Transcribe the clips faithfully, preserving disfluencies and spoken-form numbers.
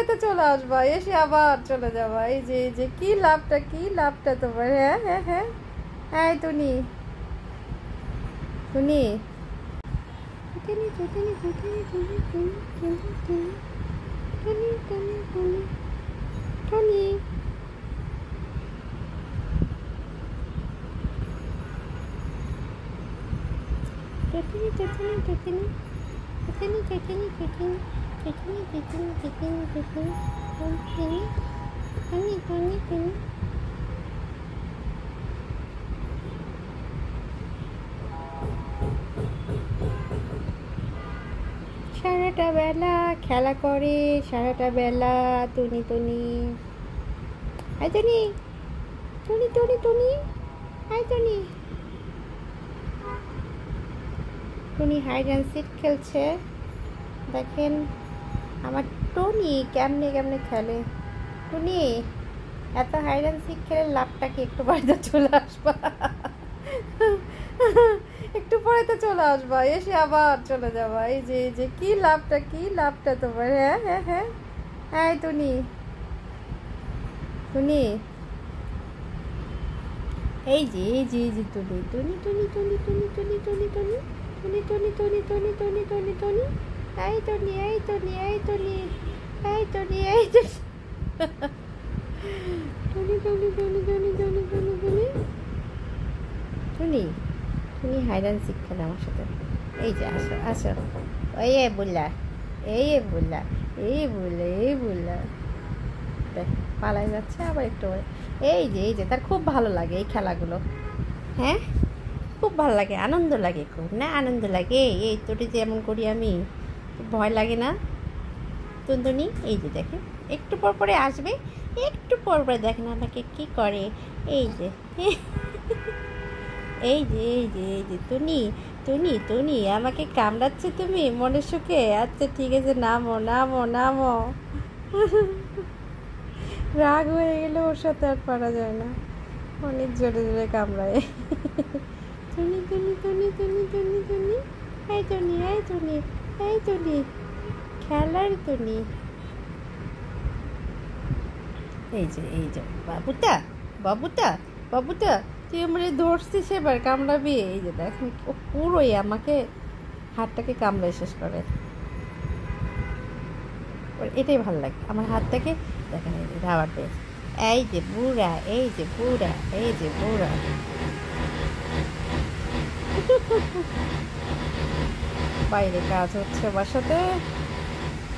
বাড়িতে চলে আসবা, এসে আবার চলে যাবা। এই যে এই যে কি লাভটা কি লাভটা তোমার। হ্যাঁ হ্যাঁ হ্যাঁ হ্যাঁ টুনি টুনি টুনি টুনি টুনি টুনি টুনি টুনি টুনি টুনি টুনি টেটিনি টেটিনি টেটিনি টেটিনি টেটিনি টেটিনি টেটিনি টেটিনি টেটিনি টেটিনি টেটিনি টনি টনি টনি সারাটা বেলা খেলা করে, সারাটা বেলা টনি টনি। আই টনি টনি টনি টনি আই Tony Tony hide and seek খেলছে। দেখেন আমার টনি কেমনে কেমনে খেলে। টনি এত হাইড অ্যান্ড সিট খেলে লাভটা কি? একটু বাড়িতে চলে আসবা, একটু পরে তো চলে আসবা, এসে আবার চলে যাবা। এই যে এই যে কি লাভটা কি লাভটা তোমার। হ্যাঁ হ্যাঁ হ্যাঁ হ্যাঁ টনি টনি এই যে এই যে এই যে Tony Tony Tony Tony Tony Tony Tony Tony Tony Tony Tony Tony Tony Tony Tony এই টনি এই টনি এই টনি এই টনি এই Tony Tony Tony Tony Tony Tony Tony Tony Tony hide and seek খেলে আমার সাথে। এই যে আসো আসো, এই এ বললা এই এ বললা এই বললে এই বললা পালাই যাচ্ছে আবার একটু। এই যে এই যে তার খুব ভালো লাগে এই খেলাগুলো। হ্যাঁ খুব ভালো লাগে, আনন্দ লাগে খুব, না আনন্দ লাগে। এই তোটি যে এমন করি আমি, ভয় লাগে না টুনটুনি? এই যে দেখে একটু পর পরে আসবে, একটু পর পরে দেখেন আমাকে কি করে। এই যে এই যে এই যে এই যে টুনি টুনি টুনি আমাকে কামড়াচ্ছে তুমি মনে সুখে। আচ্ছা ঠিক আছে, নামো নামো নামো। রাগ হয়ে গেলে ওর সাথে আর পারা যায় না, অনেক জোরে জোরে কামড়ায়। Tony Tony Tony Tony Tony Tony এই টনি এই টনি এই টনি খেলার টনি। এই যে এই যে বাবুটা বাবুটা বাবুটা তুই আমার ধরছিস, এবার কামড়াবি। এই যে দেখ ও পুরোই আমাকে হাতটাকে কামড়ায় শেষ করে, এটাই ভালো লাগে আমার হাতটাকে। দেখেন এই যে ধাবার পেয়ে, এই যে বুড়া এই যে বুড়া এই যে বুড়া বাইরে কাজ হচ্ছে বাসাতে।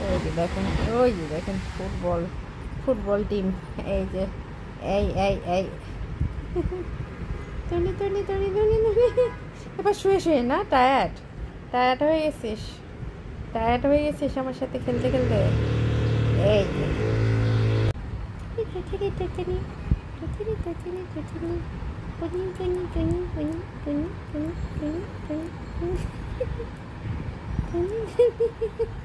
ওই যে দেখেন ওই যে দেখেন ফুটবল ফুটবল টিম। এই যে এই এই এই Tony Tony Tony Tony Tony এবার শুয়ে শুয়ে না, টায়ার্ড টায়ার্ড হয়ে গেছিস, টায়ার্ড হয়ে গেছিস আমার সাথে খেলতে খেলতে। এই যে Tony Tony Tony Tony Tony Tony Tony Tony Tony Tony Tony Tony Tony Tony Tony